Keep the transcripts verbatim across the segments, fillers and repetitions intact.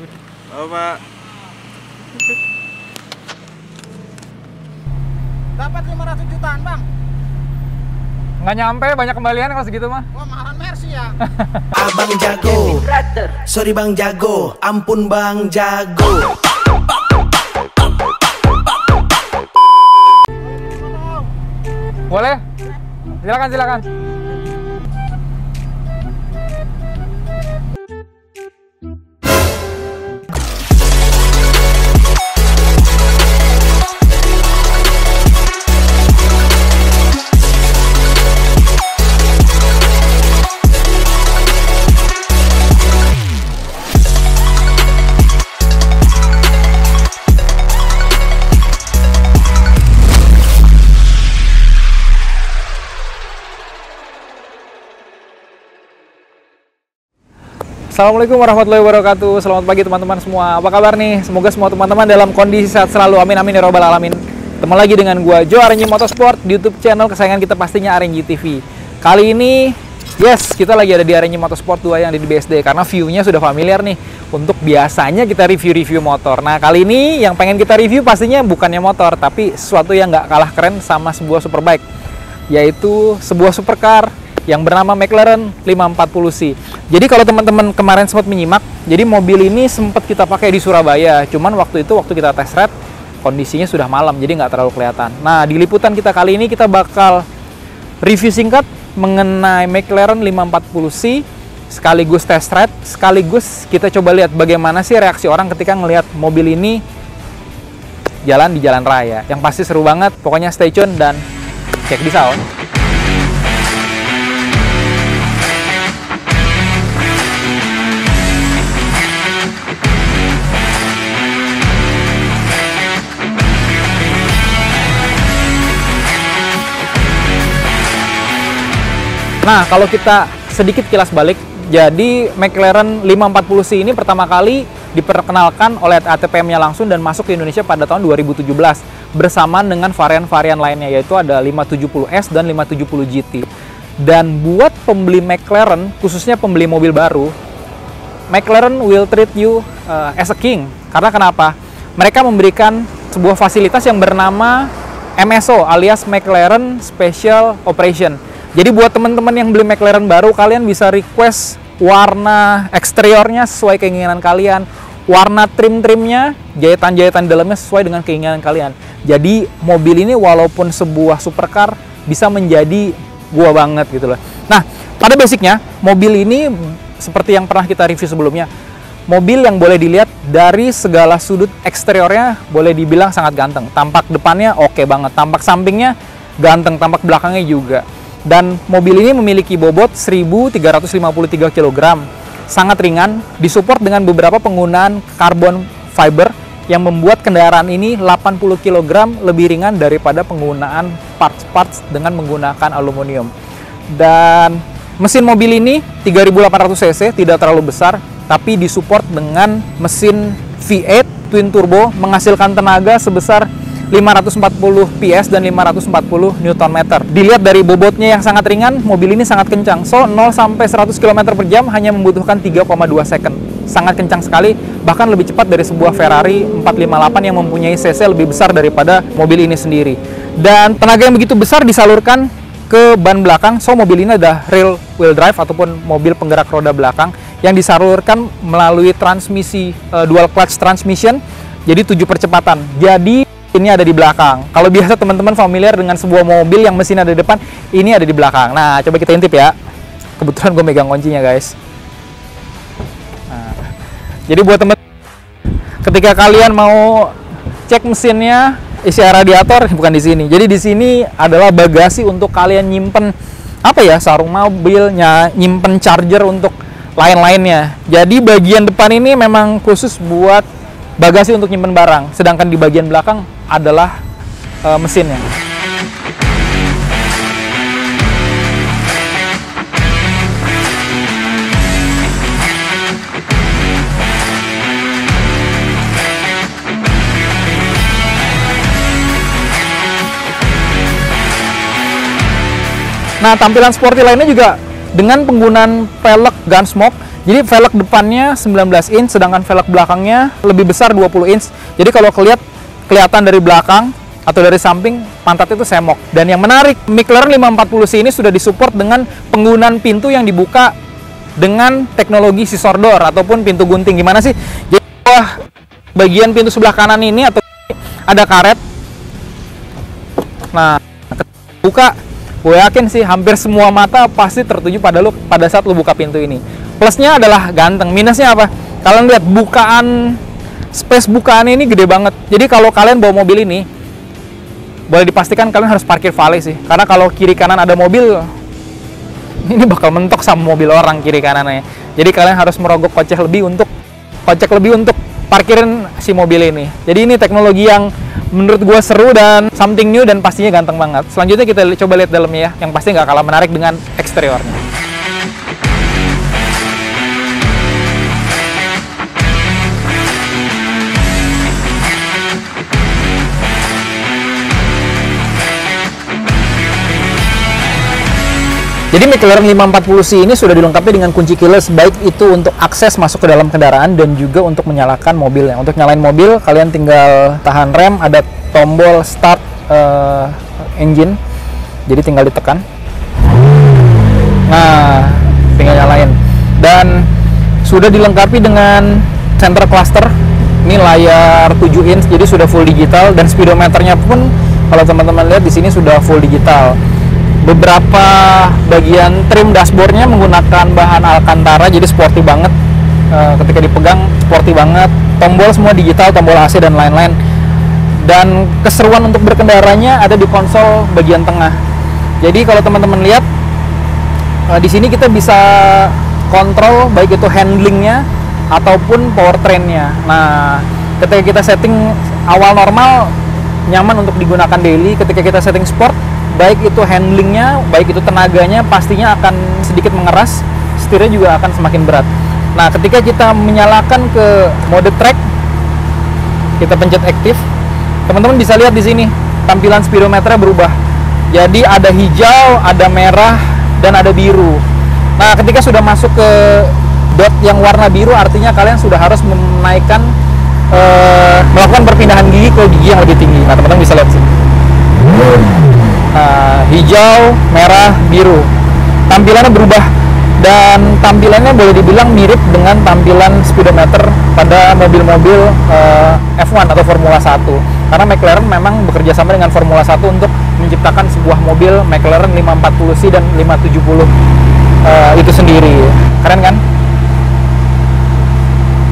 Halo Pak. Dapat lima ratus jutaan Bang. Nggak nyampe, banyak kembalian kalau segitu mah. Wah, mahalan Mercy ya. Abang jago. Sorry Bang Jago. Ampun Bang Jago. Boleh? Silakan, silakan. Assalamualaikum warahmatullahi wabarakatuh. Selamat pagi teman-teman semua. Apa kabar nih? Semoga semua teman-teman dalam kondisi sehat selalu. Amin amin ya robbal alamin. Ketemu lagi dengan gua Jo R N J Motorsport di YouTube channel kesayangan kita pastinya R N J T V. Kali ini yes, kita lagi ada di R N J Motorsport dua yang ada di B S D karena view-nya sudah familiar nih. Untuk biasanya kita review-review motor. Nah, kali ini yang pengen kita review pastinya bukannya motor, tapi sesuatu yang nggak kalah keren sama sebuah superbike, yaitu sebuah supercar yang bernama McLaren lima empat nol C. Jadi kalau teman-teman kemarin sempat menyimak, jadi mobil ini sempat kita pakai di Surabaya. Cuman waktu itu waktu kita test ride kondisinya sudah malam, jadi nggak terlalu kelihatan. Nah, di liputan kita kali ini kita bakal review singkat mengenai McLaren lima empat nol C sekaligus test ride, sekaligus kita coba lihat bagaimana sih reaksi orang ketika ngelihat mobil ini jalan di jalan raya. Yang pasti seru banget. Pokoknya stay tune dan check this out. Nah, kalau kita sedikit kilas balik, jadi McLaren lima empat nol C ini pertama kali diperkenalkan oleh A T P M-nya langsung dan masuk ke Indonesia pada tahun dua ribu tujuh belas bersamaan dengan varian-varian lainnya, yaitu ada lima tujuh nol S dan lima tujuh nol G T. Dan buat pembeli McLaren, khususnya pembeli mobil baru, McLaren will treat you uh, as a king. Karena kenapa? Mereka memberikan sebuah fasilitas yang bernama M S O alias McLaren Special Operation. Jadi buat teman-teman yang beli McLaren baru, kalian bisa request warna eksteriornya sesuai keinginan kalian, warna trim-trimnya, jahitan-jahitan dalamnya sesuai dengan keinginan kalian. Jadi mobil ini walaupun sebuah supercar bisa menjadi gua banget gitu loh. Nah, pada basicnya mobil ini seperti yang pernah kita review sebelumnya, mobil yang boleh dilihat dari segala sudut eksteriornya boleh dibilang sangat ganteng. Tampak depannya oke banget, tampak sampingnya ganteng, tampak belakangnya juga. Dan mobil ini memiliki bobot seribu tiga ratus lima puluh tiga kilogram, sangat ringan, disupport dengan beberapa penggunaan carbon fiber yang membuat kendaraan ini delapan puluh kilogram lebih ringan daripada penggunaan parts-parts dengan menggunakan aluminium. Dan mesin mobil ini tiga ribu delapan ratus cc, tidak terlalu besar, tapi disupport dengan mesin V delapan twin turbo menghasilkan tenaga sebesar lima ratus empat puluh P S dan lima ratus empat puluh Newton meter. Dilihat dari bobotnya yang sangat ringan, mobil ini sangat kencang. So, nol sampai seratus kilometer per jam hanya membutuhkan tiga koma dua second. Sangat kencang sekali, bahkan lebih cepat dari sebuah Ferrari empat lima delapan yang mempunyai C C lebih besar daripada mobil ini sendiri. Dan tenaga yang begitu besar disalurkan ke ban belakang. So, mobil ini ada rear wheel drive ataupun mobil penggerak roda belakang yang disalurkan melalui transmisi uh, dual clutch transmission. Jadi tujuh percepatan. Jadi ini ada di belakang. Kalau biasa teman-teman familiar dengan sebuah mobil yang mesin ada di depan, ini ada di belakang. Nah, coba kita intip ya. Kebetulan gue megang kuncinya, guys. Nah, jadi buat teman, ketika kalian mau cek mesinnya, isi air radiator bukan di sini. Jadi di sini adalah bagasi untuk kalian nyimpen apa ya, sarung mobilnya, nyimpen charger untuk lain-lainnya. Jadi bagian depan ini memang khusus buat bagasi untuk nyimpen barang, sedangkan di bagian belakang adalah e, mesinnya. Nah, tampilan sporty lainnya juga dengan penggunaan pelek Gunsmoke. Jadi velg depannya sembilan belas inch, sedangkan velg belakangnya lebih besar dua puluh inch. Jadi kalau kelihat, kelihatan dari belakang atau dari samping, pantat itu semok. Dan yang menarik, McLaren lima empat nol C ini sudah disupport dengan penggunaan pintu yang dibuka dengan teknologi scissor door ataupun pintu gunting. Gimana sih? Jadi bagian pintu sebelah kanan ini atau ada karet. Nah, buka, gue yakin sih hampir semua mata pasti tertuju pada lo pada saat lo buka pintu ini. Plusnya adalah ganteng, minusnya apa? Kalian lihat bukaan, space bukaan ini gede banget. Jadi kalau kalian bawa mobil ini, boleh dipastikan kalian harus parkir valet sih. Karena kalau kiri kanan ada mobil, ini bakal mentok sama mobil orang kiri kanannya. Jadi kalian harus merogoh kocek lebih untuk kocek lebih untuk parkirin si mobil ini. Jadi ini teknologi yang menurut gue seru dan something new dan pastinya ganteng banget. Selanjutnya kita coba lihat dalamnya ya, yang pasti nggak kalah menarik dengan eksteriornya. Jadi McLaren lima empat nol C ini sudah dilengkapi dengan kunci keyless, baik itu untuk akses masuk ke dalam kendaraan dan juga untuk menyalakan mobilnya. Untuk nyalain mobil, kalian tinggal tahan rem, ada tombol start uh, engine, jadi tinggal ditekan. Nah, tinggal nyalain. Dan sudah dilengkapi dengan center cluster, ini layar tujuh inch, jadi sudah full digital, dan speedometernya pun kalau teman-teman lihat di sini sudah full digital. Beberapa bagian trim dashboardnya menggunakan bahan Alcantara, jadi sporty banget. E, ketika dipegang sporty banget. Tombol semua digital, tombol A C dan lain-lain. Dan keseruan untuk berkendaranya ada di konsol bagian tengah. Jadi kalau teman-teman lihat e, di sini kita bisa kontrol baik itu handlingnya ataupun powertrainnya. Nah, ketika kita setting awal normal nyaman untuk digunakan daily. Ketika kita setting sport, baik itu handlingnya, baik itu tenaganya pastinya akan sedikit mengeras, setirnya juga akan semakin berat. Nah, ketika kita menyalakan ke mode track, kita pencet aktif, teman-teman bisa lihat di sini tampilan speedometernya berubah. Jadi ada hijau, ada merah, dan ada biru. Nah, ketika sudah masuk ke dot yang warna biru, artinya kalian sudah harus menaikkan, e, melakukan perpindahan gigi ke gigi yang lebih tinggi. Nah, teman-teman bisa lihat di sini. Nah, hijau, merah, biru, tampilannya berubah dan tampilannya boleh dibilang mirip dengan tampilan speedometer pada mobil-mobil uh, F satu atau Formula satu, karena McLaren memang bekerja sama dengan Formula satu untuk menciptakan sebuah mobil McLaren lima empat nol C dan lima tujuh nol uh, itu sendiri. Keren kan?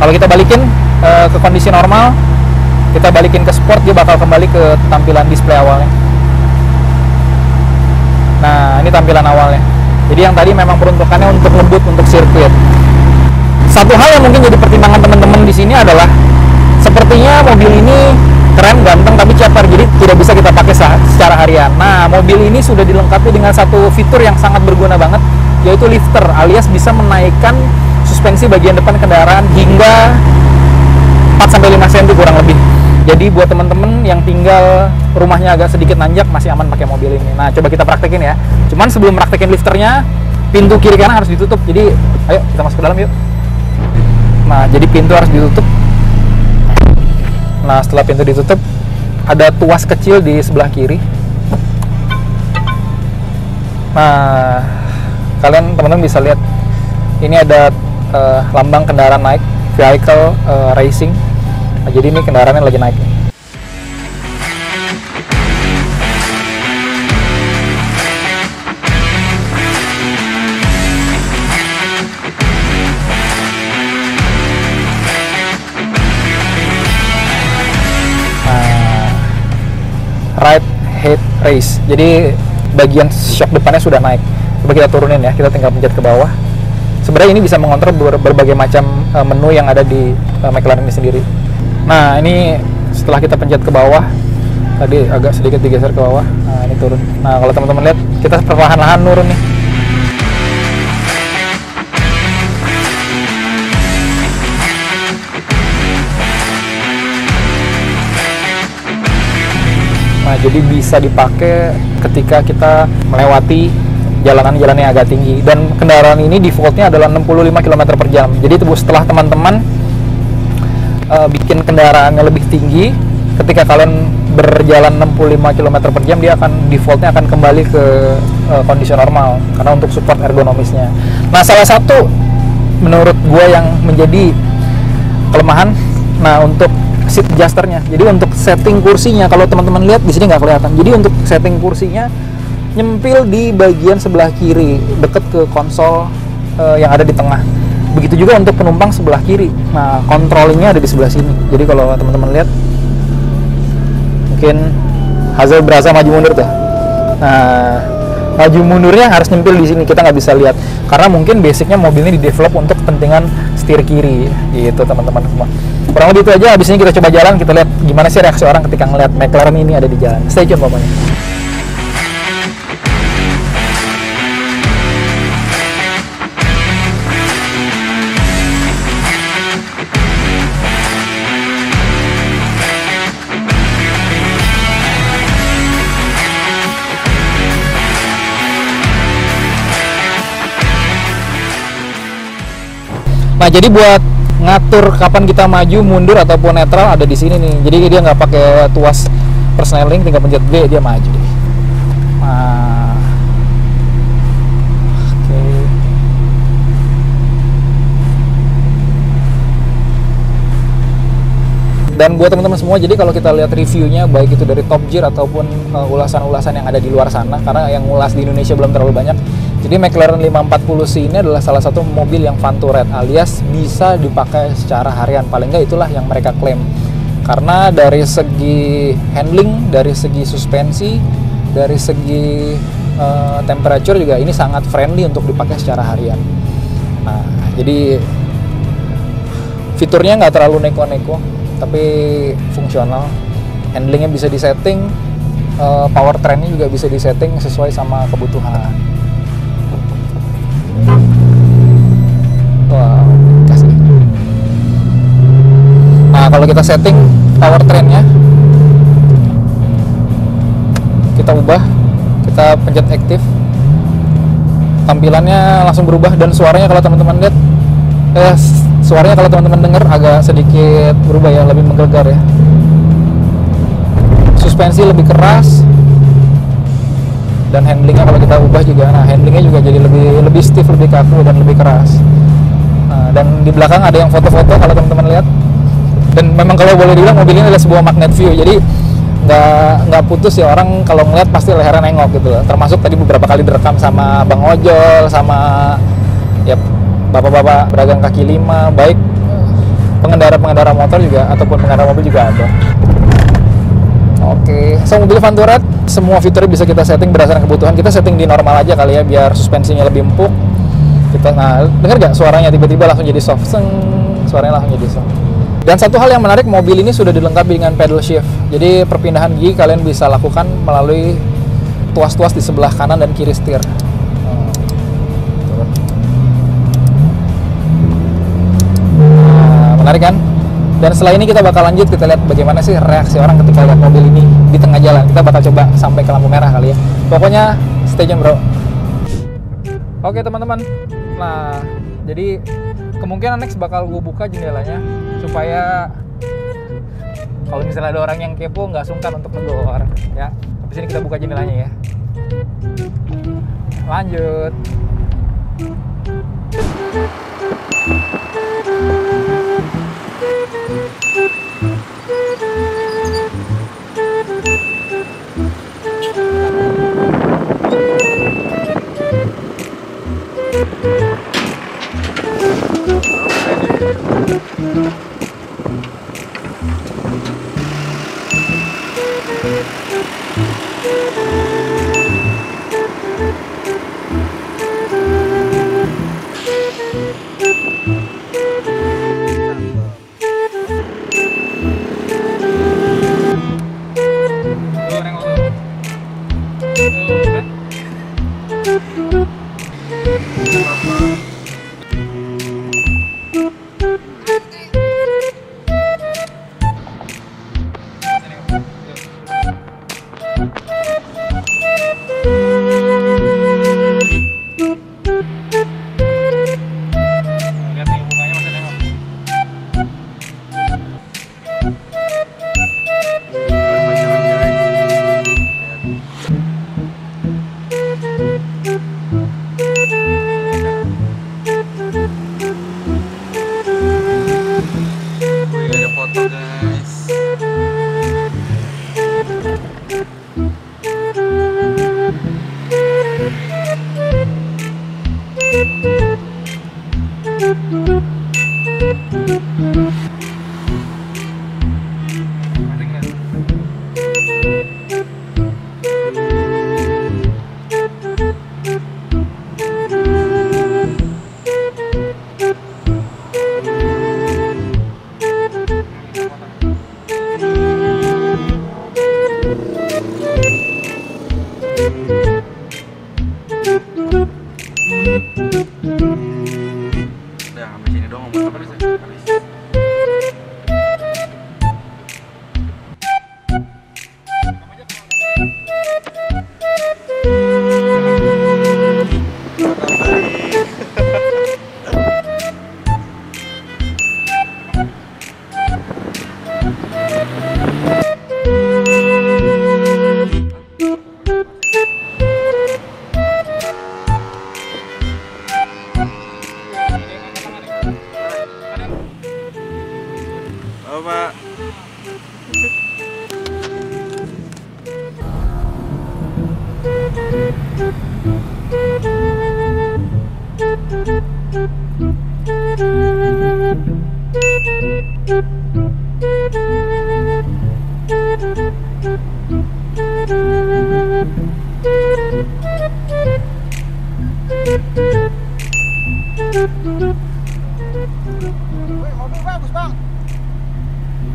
Kalau kita balikin uh, ke kondisi normal, kita balikin ke sport, dia bakal kembali ke tampilan display awalnya. Nah, ini tampilan awalnya. Jadi yang tadi memang peruntukannya untuk ngebut, untuk sirkuit. Satu hal yang mungkin jadi pertimbangan teman-teman di sini adalah sepertinya mobil ini keren, ganteng, tapi ceper, jadi tidak bisa kita pakai secara harian. Nah, mobil ini sudah dilengkapi dengan satu fitur yang sangat berguna banget, yaitu lifter, alias bisa menaikkan suspensi bagian depan kendaraan hingga empat sampai lima senti kurang lebih. Jadi buat teman-teman yang tinggal rumahnya agak sedikit nanjak, masih aman pakai mobil ini. Nah, coba kita praktekin ya. Cuman sebelum praktekin lifternya, pintu kiri kanan harus ditutup. Jadi ayo kita masuk ke dalam yuk. Nah, jadi pintu harus ditutup. Nah, setelah pintu ditutup, ada tuas kecil di sebelah kiri. Nah, kalian teman-teman bisa lihat ini ada uh, lambang kendaraan naik, vehicle uh, racing. Nah, jadi ini kendaraannya lagi naik. Nah, right head race. Jadi bagian shock depannya sudah naik. Coba kita turunin ya. Kita tinggal pencet ke bawah. Sebenarnya ini bisa mengontrol berbagai macam menu yang ada di McLaren ini sendiri. Nah, ini setelah kita pencet ke bawah, tadi agak sedikit digeser ke bawah. Nah, ini turun. Nah, kalau teman-teman lihat, kita perlahan-lahan turun nih. Nah, jadi bisa dipakai ketika kita melewati jalanan-jalannya agak tinggi, dan kendaraan ini defaultnya adalah enam puluh lima kilometer per jam. Jadi itu setelah teman-teman uh, bikin kendaraannya lebih tinggi, ketika kalian berjalan enam puluh lima kilometer per jam, dia akan defaultnya akan kembali ke uh, kondisi normal karena untuk support ergonomisnya. Nah, salah satu menurut gue yang menjadi kelemahan, nah untuk seat adjusternya. Jadi untuk setting kursinya, kalau teman-teman lihat di sini nggak kelihatan. Jadi untuk setting kursinya nyempil di bagian sebelah kiri, deket ke konsol uh, yang ada di tengah. Begitu juga untuk penumpang sebelah kiri. Nah, controllingnya ada di sebelah sini. Jadi kalau teman-teman lihat, mungkin hasil berasa maju mundur tuh. Nah, maju mundurnya harus nyempil di sini, kita nggak bisa lihat karena mungkin basicnya mobilnya di develop untuk kepentingan setir kiri gitu, teman-teman semua. Kurang lebih itu aja. Habis ini kita coba jalan, kita lihat gimana sih reaksi orang ketika ngeliat McLaren ini ada di jalan. Stay tune pokoknya. Nah, jadi buat ngatur kapan kita maju, mundur ataupun netral ada di sini nih. Jadi dia nggak pakai tuas persneling, tinggal pencet B dia maju. Nah, oke. Okay. Dan buat teman-teman semua, jadi kalau kita lihat reviewnya baik itu dari Top Gear ataupun ulasan-ulasan uh, yang ada di luar sana, karena yang ulas di Indonesia belum terlalu banyak. Jadi McLaren lima empat nol C ini adalah salah satu mobil yang fun to ride, alias bisa dipakai secara harian. Paling nggak itulah yang mereka klaim. Karena dari segi handling, dari segi suspensi, dari segi uh, temperature juga ini sangat friendly untuk dipakai secara harian. Nah, jadi fiturnya nggak terlalu neko-neko, tapi fungsional. Handlingnya bisa disetting, uh, powertrainnya juga bisa disetting sesuai sama kebutuhan. Wow, kasih. Nah, kalau kita setting powertrainnya, kita ubah, kita pencet aktif, tampilannya langsung berubah. Dan suaranya kalau teman-teman lihat, eh, suaranya kalau teman-teman dengar agak sedikit berubah ya, lebih menggelegar ya. Suspensi lebih keras, dan handlingnya kalau kita ubah juga, nah handlingnya juga jadi lebih lebih stiff, lebih kaku, dan lebih keras. Nah, dan di belakang ada yang foto-foto kalau teman-teman lihat, dan memang kalau boleh dibilang mobil ini adalah sebuah magnet view, jadi nggak nggak putus ya, orang kalau ngeliat pasti lehernya nengok gitu loh. Termasuk tadi beberapa kali direkam sama bang ojol, sama ya bapak-bapak pedagang kaki lima, baik pengendara-pengendara motor juga ataupun pengendara mobil juga ada. Oke, okay. So mobil fun to ride, semua fiturnya bisa kita setting berdasarkan kebutuhan. Kita setting di normal aja kali ya, biar suspensinya lebih empuk. Kita, nah, dengar gak suaranya tiba-tiba langsung jadi soft, seng, suaranya langsung jadi soft. Dan satu hal yang menarik, mobil ini sudah dilengkapi dengan pedal shift. Jadi perpindahan gigi kalian bisa lakukan melalui tuas-tuas di sebelah kanan dan kiri setir. Nah, menarik kan? Dan setelah ini kita bakal lanjut, kita lihat bagaimana sih reaksi orang ketika lihat mobil ini di tengah jalan. Kita bakal coba sampai ke lampu merah kali ya. Pokoknya stay tune, bro. Oke teman-teman. Nah, jadi kemungkinan next bakal gue buka jendelanya supaya kalau misalnya ada orang yang kepo nggak sungkan untuk menggor ya. Habis ini kita buka jendelanya ya. Lanjut. Thank you. guys.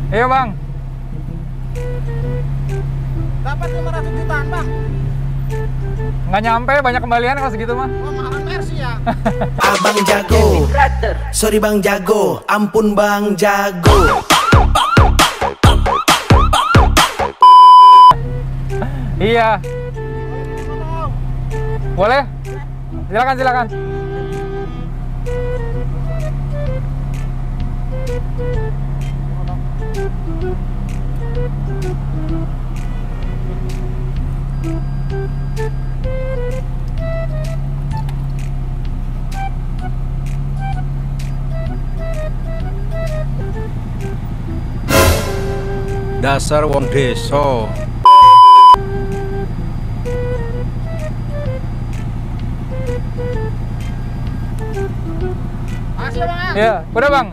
Iya bang, dapat lima ratus jutaan bang. Nggak nyampe, banyak kembalian kalau segitu mah. Oh, mahal Mercy ya. Abang jago, sorry bang jago, ampun bang jago. Iya. Boleh? Silakan silakan. Dasar wong desa. Makasih bang. Iya, udah bang. Oh,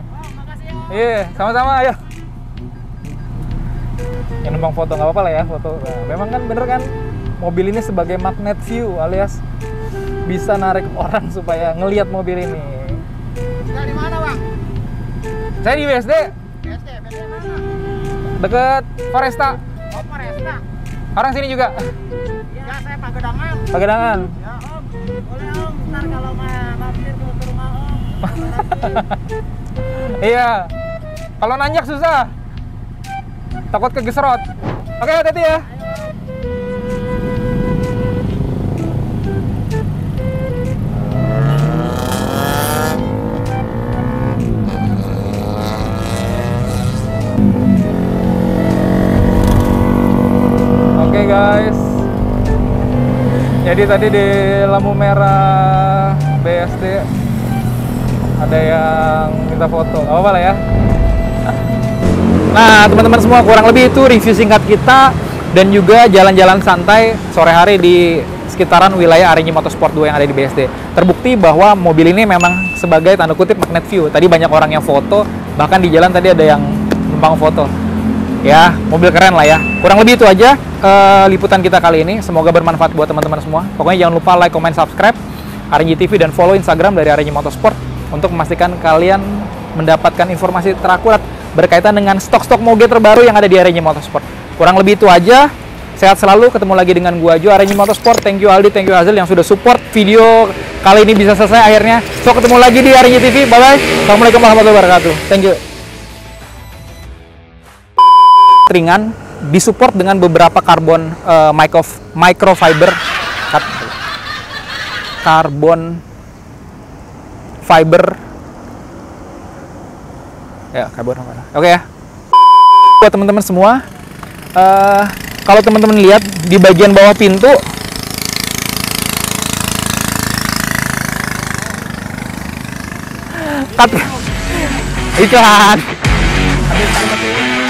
iya, sama-sama ayo. Yang numpang foto nggak apa-apa lah ya foto. Nah, memang kan bener kan mobil ini sebagai magnet view alias bisa narik orang supaya ngelihat mobil ini. Dari mana bang? Saya di B S D. B S D, B S D mana? Deket Foresta. Oh, Foresta. Orang sini juga. Ya, saya Pagedangan. Pagedangan. Ya, Om. Boleh Om, ntar kalau mampir ke rumah Om. Iya. Kalau nanyak susah. Takut kegesrot. Oke, hati-hati ya. Guys, jadi tadi di lampu merah B S D ada yang minta foto, gak apa-apa lah ya. Nah teman-teman semua, kurang lebih itu review singkat kita dan juga jalan-jalan santai sore hari di sekitaran wilayah R N J Motorsport dua yang ada di B S D. Terbukti bahwa mobil ini memang sebagai tanda kutip magnet view. Tadi banyak orang yang foto, bahkan di jalan tadi ada yang numpang foto. Ya, mobil keren lah ya. Kurang lebih itu aja uh, liputan kita kali ini. Semoga bermanfaat buat teman-teman semua. Pokoknya jangan lupa like, comment, subscribe R N J T V dan follow Instagram dari R N J Motorsport untuk memastikan kalian mendapatkan informasi terakurat berkaitan dengan stok-stok moge terbaru yang ada di R N J Motorsport. Kurang lebih itu aja. Sehat selalu, ketemu lagi dengan gua Jo R N J Motorsport. Thank you Aldi, thank you Azil yang sudah support video kali ini bisa selesai akhirnya. So, ketemu lagi di R N J T V. Bye bye. Assalamualaikum warahmatullahi wabarakatuh. Thank you. Ringan disupport dengan beberapa karbon uh, micro microfiber karbon fiber ya karbon apa oke okay, ya buat teman-teman semua. Uh, kalau teman-teman lihat di bagian bawah pintu cut iklan Ambil tangan.